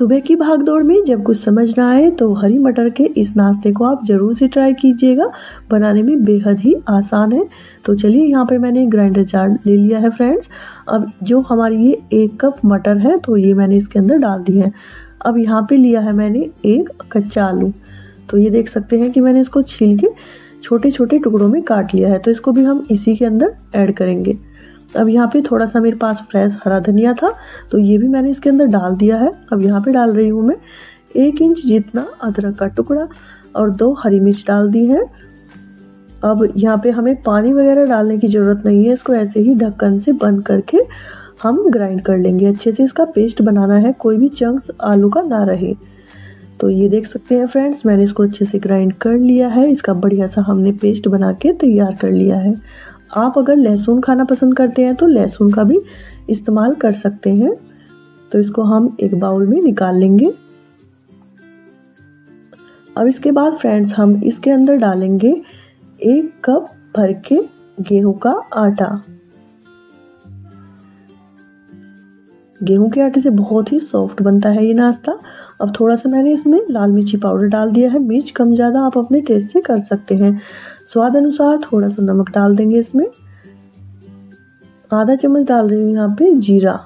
सुबह की भागदौड़ में जब कुछ समझ ना आए तो हरी मटर के इस नाश्ते को आप ज़रूर से ट्राई कीजिएगा। बनाने में बेहद ही आसान है। तो चलिए यहाँ पे मैंने ग्राइंडर जार ले लिया है फ्रेंड्स। अब जो हमारी ये 1 कप मटर है तो ये मैंने इसके अंदर डाल दी है। अब यहाँ पे लिया है मैंने 1 कच्चा आलू, तो ये देख सकते हैं कि मैंने इसको छील के छोटे छोटे टुकड़ों में काट लिया है, तो इसको भी हम इसी के अंदर ऐड करेंगे। अब यहाँ पे थोड़ा सा मेरे पास फ्रेश हरा धनिया था तो ये भी मैंने इसके अंदर डाल दिया है। अब यहाँ पे डाल रही हूँ मैं 1 इंच जितना अदरक का टुकड़ा और 2 हरी मिर्च डाल दी है। अब यहाँ पे हमें पानी वगैरह डालने की ज़रूरत नहीं है, इसको ऐसे ही ढक्कन से बंद करके हम ग्राइंड कर लेंगे। अच्छे से इसका पेस्ट बनाना है, कोई भी चंक्स आलू का ना रहे। तो ये देख सकते हैं फ्रेंड्स, मैंने इसको अच्छे से ग्राइंड कर लिया है। इसका बढ़िया सा हमने पेस्ट बना के तैयार कर लिया है। आप अगर लहसुन खाना पसंद करते हैं तो लहसुन का भी इस्तेमाल कर सकते हैं। तो इसको हम एक बाउल में निकाल लेंगे। अब इसके बाद फ्रेंड्स हम इसके अंदर डालेंगे 1 कप भर के गेहूं का आटा। गेहूं के आटे से बहुत ही सॉफ्ट बनता है ये नाश्ता। अब थोड़ा सा मैंने इसमें लाल मिर्ची पाउडर डाल दिया है। मिर्च कम ज़्यादा आप अपने टेस्ट से कर सकते हैं, स्वाद अनुसार थोड़ा सा नमक डाल देंगे इसमें। आधा चम्मच डाल रही हूँ यहाँ पे जीरा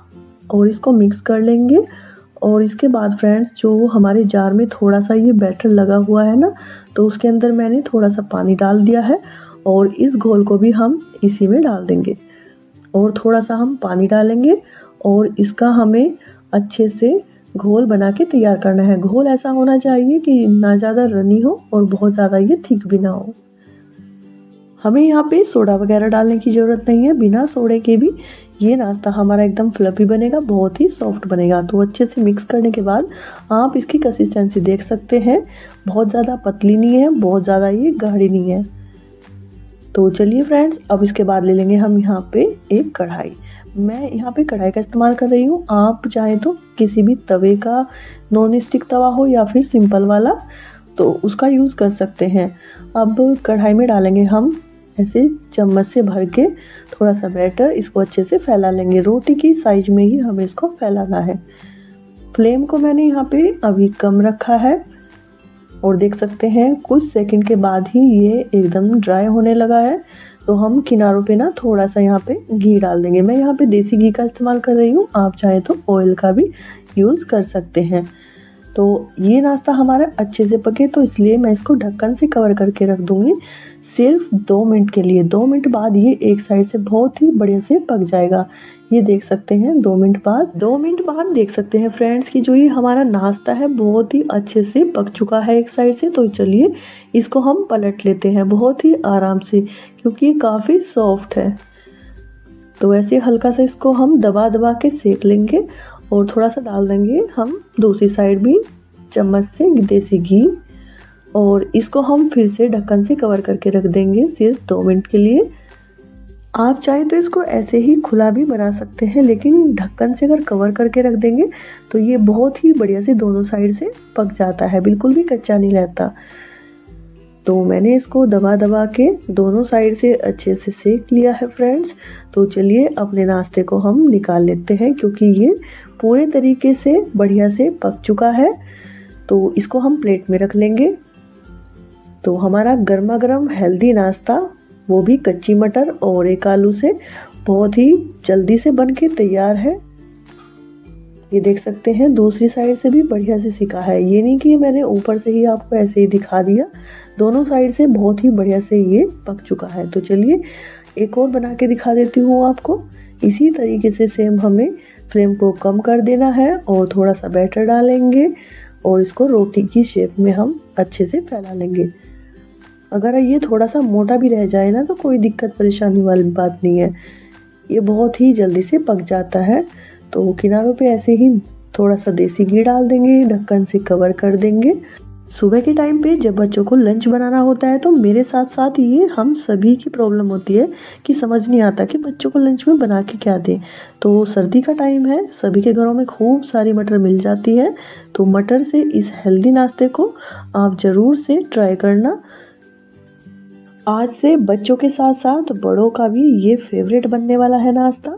और इसको मिक्स कर लेंगे। और इसके बाद फ्रेंड्स जो हमारे जार में थोड़ा सा ये बैटर लगा हुआ है ना, तो उसके अंदर मैंने थोड़ा सा पानी डाल दिया है और इस घोल को भी हम इसी में डाल देंगे। और थोड़ा सा हम पानी डालेंगे और इसका हमें अच्छे से घोल बना के तैयार करना है। घोल ऐसा होना चाहिए कि ना ज़्यादा रनी हो और बहुत ज़्यादा ये थिक भी ना हो। हमें यहाँ पे सोडा वगैरह डालने की ज़रूरत नहीं है, बिना सोडे के भी ये नाश्ता हमारा एकदम फ्लफी बनेगा, बहुत ही सॉफ्ट बनेगा। तो अच्छे से मिक्स करने के बाद आप इसकी कंसिस्टेंसी देख सकते हैं, बहुत ज़्यादा पतली नहीं है, बहुत ज़्यादा ये गाढ़ी नहीं है। तो चलिए फ्रेंड्स, अब इसके बाद ले लेंगे हम यहाँ पे एक कढ़ाई। मैं यहाँ पे कढ़ाई का इस्तेमाल कर रही हूँ। आप चाहें तो किसी भी तवे का, नॉन स्टिक तवा हो या फिर सिंपल वाला, तो उसका यूज़ कर सकते हैं। अब कढ़ाई में डालेंगे हम ऐसे चम्मच से भर के थोड़ा सा बैटर। इसको अच्छे से फैला लेंगे, रोटी की साइज में ही हमें इसको फैलाना है। फ्लेम को मैंने यहाँ पे अभी कम रखा है और देख सकते हैं कुछ सेकंड के बाद ही ये एकदम ड्राई होने लगा है। तो हम किनारों पे ना थोड़ा सा यहाँ पे घी डाल देंगे। मैं यहाँ पे देसी घी का इस्तेमाल कर रही हूँ, आप चाहें तो ऑयल का भी यूज़ कर सकते हैं। तो ये नाश्ता हमारा अच्छे से पके, तो इसलिए मैं इसको ढक्कन से कवर करके रख दूँगी सिर्फ 2 मिनट के लिए। 2 मिनट बाद ये एक साइड से बहुत ही बढ़िया से पक जाएगा। ये देख सकते हैं 2 मिनट बाद, 2 मिनट बाद देख सकते हैं फ्रेंड्स कि जो ये हमारा नाश्ता है बहुत ही अच्छे से पक चुका है एक साइड से। तो चलिए इसको हम पलट लेते हैं बहुत ही आराम से, क्योंकि ये काफ़ी सॉफ्ट है। तो ऐसे हल्का सा इसको हम दबा दबा के सेक लेंगे और थोड़ा सा डाल देंगे हम दूसरी साइड भी चम्मच से देसी घी। और इसको हम फिर से ढक्कन से कवर करके रख देंगे सिर्फ 2 मिनट के लिए। आप चाहें तो इसको ऐसे ही खुला भी बना सकते हैं, लेकिन ढक्कन से अगर कवर करके रख देंगे तो ये बहुत ही बढ़िया से दोनों साइड से पक जाता है, बिल्कुल भी कच्चा नहीं रहता। तो मैंने इसको दबा दबा के दोनों साइड से अच्छे से सेक लिया है फ्रेंड्स। तो चलिए अपने नाश्ते को हम निकाल लेते हैं, क्योंकि ये पूरे तरीके से बढ़िया से पक चुका है। तो इसको हम प्लेट में रख लेंगे। तो हमारा गर्मा गर्म हेल्दी नाश्ता, वो भी कच्ची मटर और एक आलू से, बहुत ही जल्दी से बन के तैयार है। ये देख सकते हैं दूसरी साइड से भी बढ़िया से सिका है। ये नहीं कि मैंने ऊपर से ही आपको ऐसे ही दिखा दिया, दोनों साइड से बहुत ही बढ़िया से ये पक चुका है। तो चलिए एक और बना के दिखा देती हूँ आपको। इसी तरीके से सेम हमें फ्लेम को कम कर देना है और थोड़ा सा बैटर डालेंगे और इसको रोटी की शेप में हम अच्छे से फैला लेंगे। अगर ये थोड़ा सा मोटा भी रह जाए ना तो कोई दिक्कत परेशानी वाली बात नहीं है, ये बहुत ही जल्दी से पक जाता है। तो किनारों पे ऐसे ही थोड़ा सा देसी घी डाल देंगे, ढक्कन से कवर कर देंगे। सुबह के टाइम पे जब बच्चों को लंच बनाना होता है तो मेरे साथ साथ ये हम सभी की प्रॉब्लम होती है कि समझ नहीं आता कि बच्चों को लंच में बना के क्या दें। तो सर्दी का टाइम है, सभी के घरों में खूब सारी मटर मिल जाती है। तो मटर से इस हेल्दी नाश्ते को आप ज़रूर से ट्राई करना। आज से बच्चों के साथ साथ बड़ों का भी ये फेवरेट बनने वाला है नाश्ता।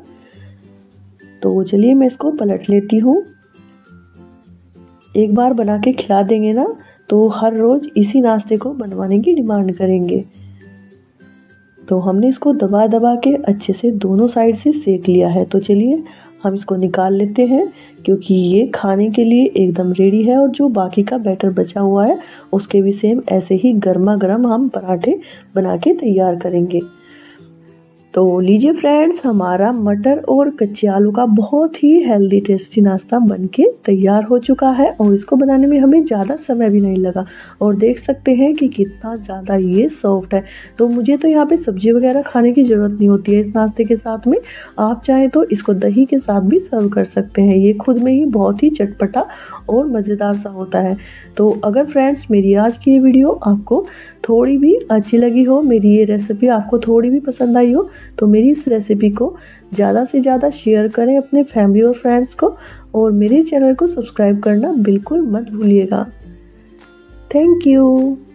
तो चलिए मैं इसको पलट लेती हूँ। एक बार बना के खिला देंगे ना तो हर रोज़ इसी नाश्ते को बनवाने की डिमांड करेंगे। तो हमने इसको दबा दबा के अच्छे से दोनों साइड से सेक लिया है। तो चलिए हम इसको निकाल लेते हैं क्योंकि ये खाने के लिए एकदम रेडी है। और जो बाकी का बैटर बचा हुआ है उसके भी सेम ऐसे ही गर्मा गर्म हम पराठे बना के तैयार करेंगे। तो लीजिए फ्रेंड्स, हमारा मटर और कच्चे आलू का बहुत ही हेल्दी टेस्टी नाश्ता बनके तैयार हो चुका है। और इसको बनाने में हमें ज़्यादा समय भी नहीं लगा और देख सकते हैं कि कितना ज़्यादा ये सॉफ्ट है। तो मुझे तो यहाँ पे सब्जी वगैरह खाने की ज़रूरत नहीं होती है इस नाश्ते के साथ में। आप चाहें तो इसको दही के साथ भी सर्व कर सकते हैं। ये खुद में ही बहुत ही चटपटा और मज़ेदार सा होता है। तो अगर फ्रेंड्स मेरी आज की ये वीडियो आपको थोड़ी भी अच्छी लगी हो, मेरी ये रेसिपी आपको थोड़ी भी पसंद आई हो, तो मेरी इस रेसिपी को ज़्यादा से ज़्यादा शेयर करें अपने फैमिली और फ्रेंड्स को। और मेरे चैनल को सब्सक्राइब करना बिल्कुल मत भूलिएगा। Thank you.